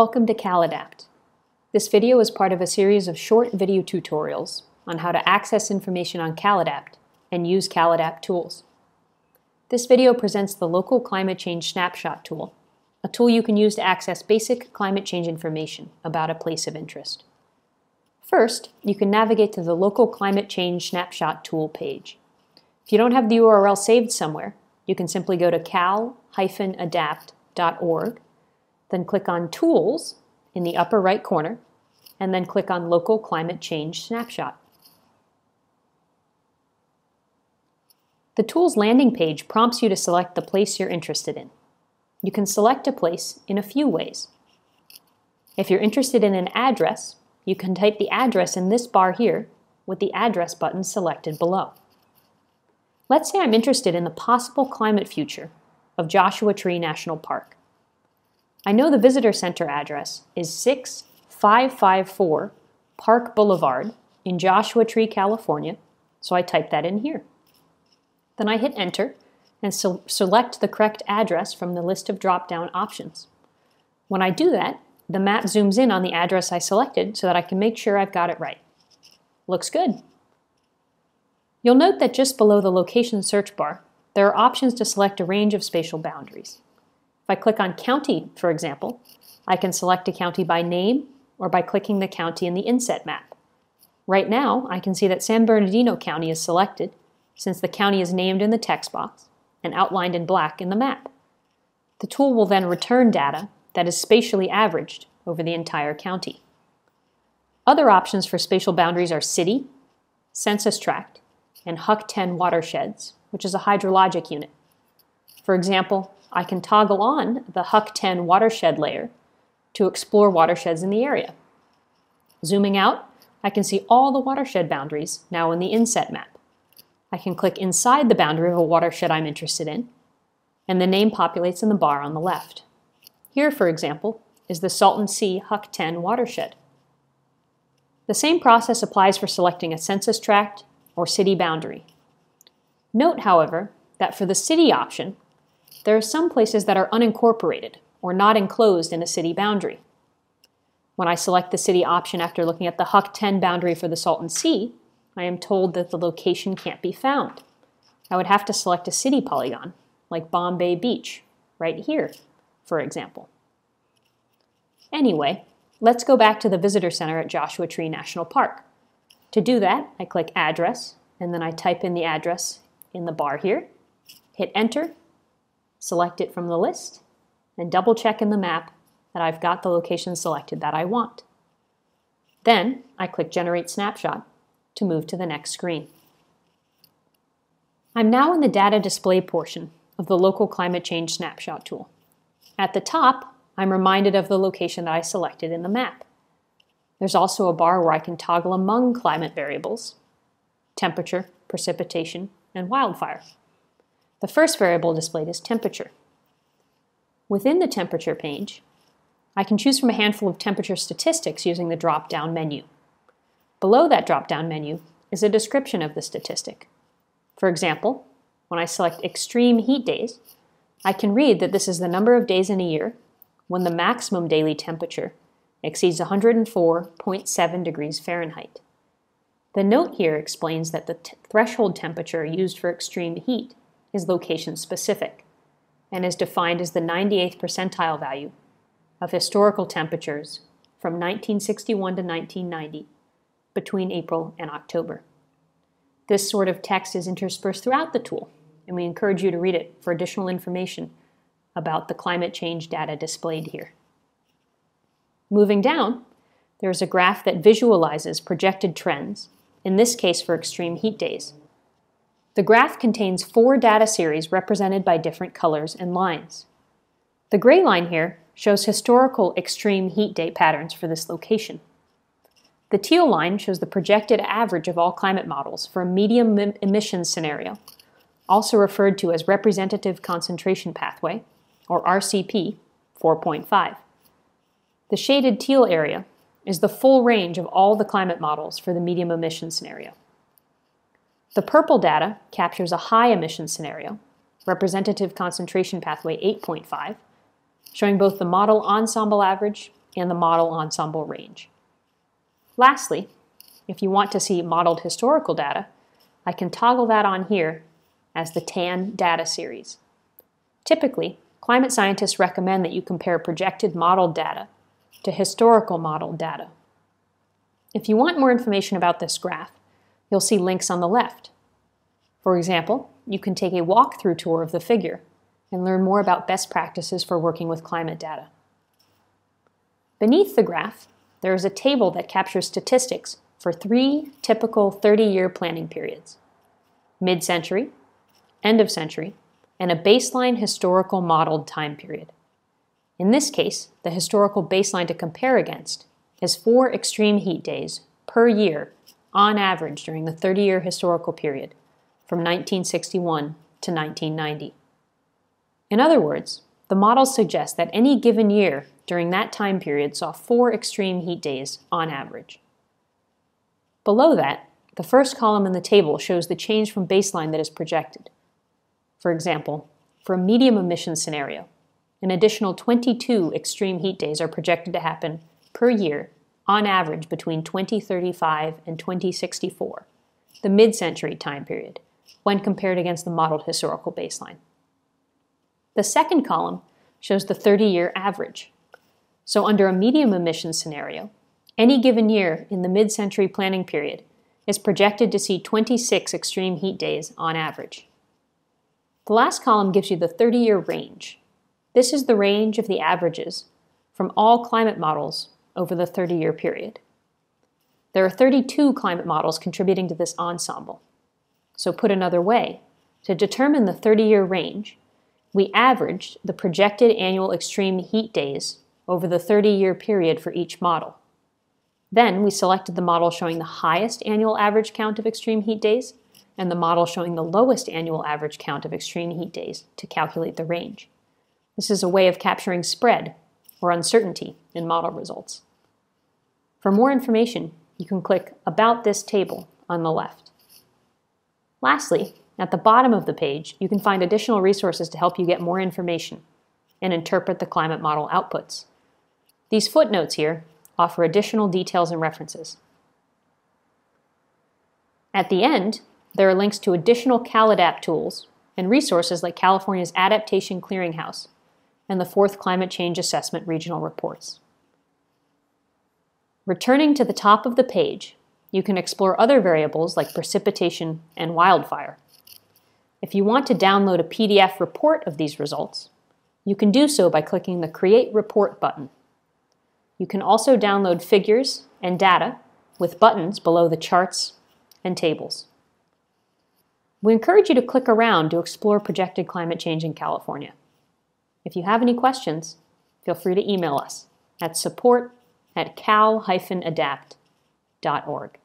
Welcome to Cal-Adapt. This video is part of a series of short video tutorials on how to access information on Cal-Adapt and use Cal-Adapt tools. This video presents the Local Climate Change Snapshot tool, a tool you can use to access basic climate change information about a place of interest. First, you can navigate to the Local Climate Change Snapshot tool page. If you don't have the URL saved somewhere, you can simply go to cal-adapt.org, then click on Tools in the upper right corner, and then click on Local Climate Change Snapshot. The Tools landing page prompts you to select the place you're interested in. You can select a place in a few ways. If you're interested in an address, you can type the address in this bar here with the address button selected below. Let's say I'm interested in the possible climate future of Joshua Tree National Park. I know the visitor center address is 6554 Park Boulevard in Joshua Tree, California, so I type that in here. Then I hit enter and select the correct address from the list of drop-down options. When I do that, the map zooms in on the address I selected so that I can make sure I've got it right. Looks good. You'll note that just below the location search bar, there are options to select a range of spatial boundaries. If I click on county, for example, I can select a county by name or by clicking the county in the inset map. Right now, I can see that San Bernardino County is selected since the county is named in the text box and outlined in black in the map. The tool will then return data that is spatially averaged over the entire county. Other options for spatial boundaries are city, census tract, and HUC 10 watersheds, which is a hydrologic unit. For example, I can toggle on the HUC 10 watershed layer to explore watersheds in the area. Zooming out, I can see all the watershed boundaries now in the inset map. I can click inside the boundary of a watershed I'm interested in, and the name populates in the bar on the left. Here, for example, is the Salton Sea HUC 10 watershed. The same process applies for selecting a census tract or city boundary. Note, however, that for the city option, there are some places that are unincorporated or not enclosed in a city boundary. When I select the city option after looking at the HUC 10 boundary for the Salton Sea, I am told that the location can't be found. I would have to select a city polygon, like Bombay Beach, right here, for example. Anyway, let's go back to the visitor center at Joshua Tree National Park. To do that, I click Address, and then I type in the address in the bar here, hit Enter, select it from the list, and double check in the map that I've got the location selected that I want. Then I click Generate Snapshot to move to the next screen. I'm now in the Data Display portion of the Local Climate Change Snapshot tool. At the top, I'm reminded of the location that I selected in the map. There's also a bar where I can toggle among climate variables: temperature, precipitation, and wildfire. The first variable displayed is temperature. Within the temperature page, I can choose from a handful of temperature statistics using the drop-down menu. Below that drop-down menu is a description of the statistic. For example, when I select extreme heat days, I can read that this is the number of days in a year when the maximum daily temperature exceeds 104.7 degrees Fahrenheit. The note here explains that the threshold temperature used for extreme heat is location-specific and is defined as the 98th percentile value of historical temperatures from 1961 to 1990 between April and October. This sort of text is interspersed throughout the tool, and we encourage you to read it for additional information about the climate change data displayed here. Moving down, there is a graph that visualizes projected trends, in this case for extreme heat days. The graph contains four data series represented by different colors and lines. The gray line here shows historical extreme heat day patterns for this location. The teal line shows the projected average of all climate models for a medium emission scenario, also referred to as Representative Concentration Pathway, or RCP 4.5. The shaded teal area is the full range of all the climate models for the medium emission scenario. The purple data captures a high emission scenario, Representative Concentration Pathway 8.5, showing both the model ensemble average and the model ensemble range. Lastly, if you want to see modeled historical data, I can toggle that on here as the TAN data series. Typically, climate scientists recommend that you compare projected modeled data to historical modeled data. If you want more information about this graph, you'll see links on the left. For example, you can take a walkthrough tour of the figure and learn more about best practices for working with climate data. Beneath the graph, there is a table that captures statistics for three typical 30-year planning periods: mid-century, end of century, and a baseline historical modeled time period. In this case, the historical baseline to compare against is 4 extreme heat days per year on average during the 30-year historical period from 1961 to 1990. In other words, the model suggests that any given year during that time period saw 4 extreme heat days on average. Below that, the first column in the table shows the change from baseline that is projected. For example, for a medium emission scenario, an additional 22 extreme heat days are projected to happen per year on average between 2035 and 2064, the mid-century time period, when compared against the modeled historical baseline. The second column shows the 30-year average. So under a medium emission scenario, any given year in the mid-century planning period is projected to see 26 extreme heat days on average. The last column gives you the 30-year range. This is the range of the averages from all climate models over the 30-year period. There are 32 climate models contributing to this ensemble. So put another way, to determine the 30-year range, we averaged the projected annual extreme heat days over the 30-year period for each model. Then we selected the model showing the highest annual average count of extreme heat days and the model showing the lowest annual average count of extreme heat days to calculate the range. This is a way of capturing spread, or uncertainty, in model results. For more information, you can click About This Table on the left. Lastly, at the bottom of the page, you can find additional resources to help you get more information and interpret the climate model outputs. These footnotes here offer additional details and references. At the end, there are links to additional Cal-Adapt tools and resources like California's Adaptation Clearinghouse and the Fourth Climate Change Assessment Regional Reports. Returning to the top of the page, you can explore other variables like precipitation and wildfire. If you want to download a PDF report of these results, you can do so by clicking the Create Report button. You can also download figures and data with buttons below the charts and tables. We encourage you to click around to explore projected climate change in California. If you have any questions, feel free to email us at support@cal-adapt.org.